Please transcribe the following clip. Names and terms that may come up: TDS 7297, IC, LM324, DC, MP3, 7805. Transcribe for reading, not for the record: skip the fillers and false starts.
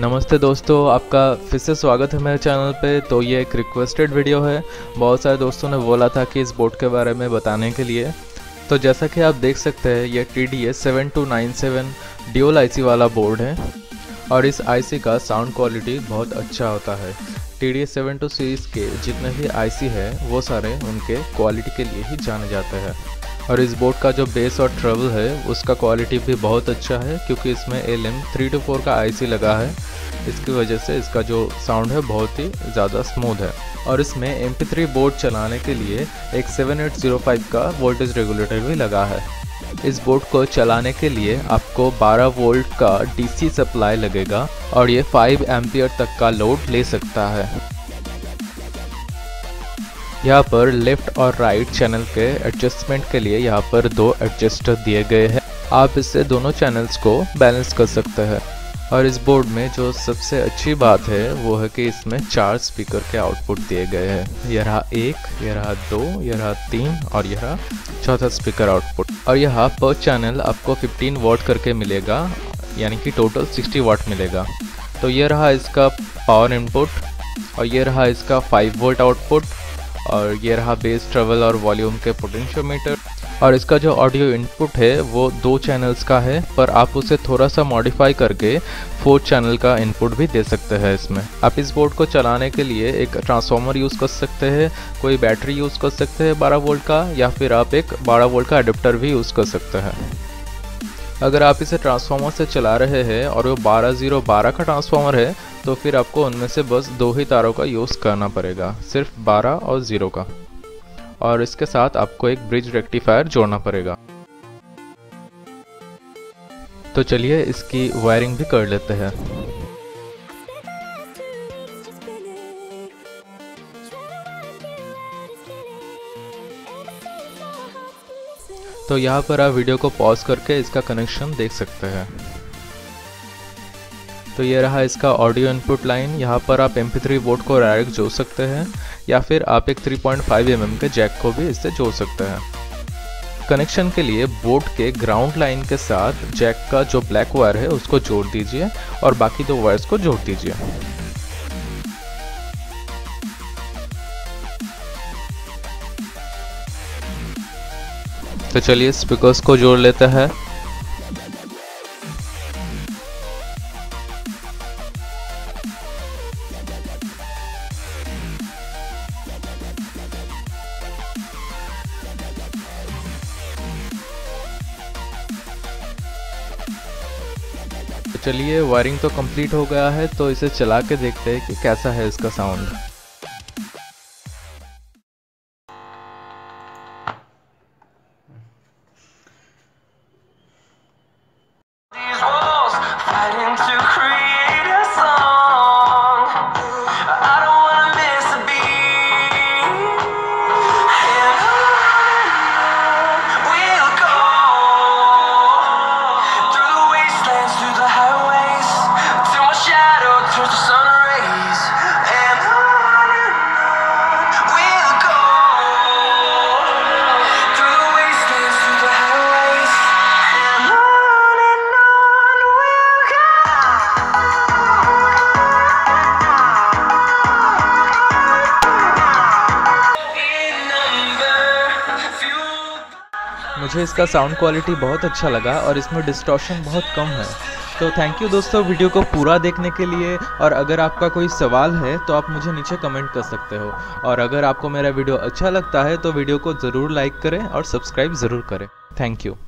नमस्ते दोस्तों, आपका फिर से स्वागत है मेरे चैनल पे। तो ये एक रिक्वेस्टेड वीडियो है, बहुत सारे दोस्तों ने बोला था कि इस बोर्ड के बारे में बताने के लिए। तो जैसा कि आप देख सकते हैं, ये TDS 7297 ड्यूल IC वाला बोर्ड है और इस IC का साउंड क्वालिटी बहुत अच्छा होता है। TDS 72 सीरीज़ के जितने भी IC है वो सारे उनके क्वालिटी के लिए ही जाने जाते हैं और इस बोर्ड का जो बेस और ट्रेबल है उसका क्वालिटी भी बहुत अच्छा है, क्योंकि इसमें LM324 का IC लगा है। इसकी वजह से इसका जो साउंड है बहुत ही ज़्यादा स्मूथ है। और इसमें MP3 बोर्ड चलाने के लिए एक 7805 का वोल्टेज रेगुलेटर भी लगा है। इस बोर्ड को चलाने के लिए आपको 12 वोल्ट का DC सप्लाई लगेगा और ये 5 एम्पियर तक का लोड ले सकता है। यहाँ पर लेफ़्ट और राइट चैनल के एडजस्टमेंट के लिए यहाँ पर 2 एडजस्टर दिए गए हैं। आप इससे दोनों चैनल्स को बैलेंस कर सकते हैं। और इस बोर्ड में जो सबसे अच्छी बात है वो है कि इसमें 4 स्पीकर के आउटपुट दिए गए हैं। यह रहा 1, यह रहा 2, यह रहा 3 और यह रहा 4था स्पीकर आउटपुट। और यहाँ पर चैनल आपको 15 वाट करके मिलेगा, यानी कि टोटल 60 वाट मिलेगा। तो यह रहा इसका पावर इनपुट और यह रहा इसका 5 वोल्ट आउटपुट और ये रहा बेस, ट्रेवल और वॉल्यूम के पोटेंशियोमीटर। और इसका जो ऑडियो इनपुट है वो 2 चैनल्स का है, पर आप उसे थोड़ा सा मॉडिफाई करके 4 चैनल का इनपुट भी दे सकते हैं। इसमें आप इस बोर्ड को चलाने के लिए एक ट्रांसफार्मर यूज़ कर सकते हैं, कोई बैटरी यूज़ कर सकते हैं 12 वोल्ट का, या फिर आप एक 12 वोल्ट का एडेप्टर भी यूज़ कर सकते हैं। अगर आप इसे ट्रांसफार्मर से चला रहे हैं और वो 12012 का ट्रांसफार्मर है, तो फिर आपको उनमें से बस 2 ही तारों का यूज़ करना पड़ेगा, सिर्फ 12 और 0 का। और इसके साथ आपको एक ब्रिज रेक्टिफायर जोड़ना पड़ेगा। तो चलिए इसकी वायरिंग भी कर लेते हैं। तो यहाँ पर आप वीडियो को पॉज करके इसका कनेक्शन देख सकते हैं। तो ये रहा इसका ऑडियो इनपुट लाइन। यहाँ पर आप MP3 बोर्ड को डायरेक्ट जोड़ सकते हैं या फिर आप एक 3.5 mm के जैक को भी इससे जोड़ सकते हैं। कनेक्शन के लिए बोर्ड के ग्राउंड लाइन के साथ जैक का जो ब्लैक वायर है उसको जोड़ दीजिए और बाकी 2 वायर्स को जोड़ दीजिए। तो चलिए स्पीकर्स को जोड़ लेते हैं। तो चलिए वायरिंग तो कंप्लीट हो गया है, तो इसे चला के देखते हैं कि कैसा है इसका साउंड। मुझे इसका साउंड क्वालिटी बहुत अच्छा लगा और इसमें डिस्टॉर्शन बहुत कम है। तो थैंक यू दोस्तों वीडियो को पूरा देखने के लिए। और अगर आपका कोई सवाल है तो आप मुझे नीचे कमेंट कर सकते हो। और अगर आपको मेरा वीडियो अच्छा लगता है तो वीडियो को ज़रूर लाइक करें और सब्सक्राइब ज़रूर करें। Thank you.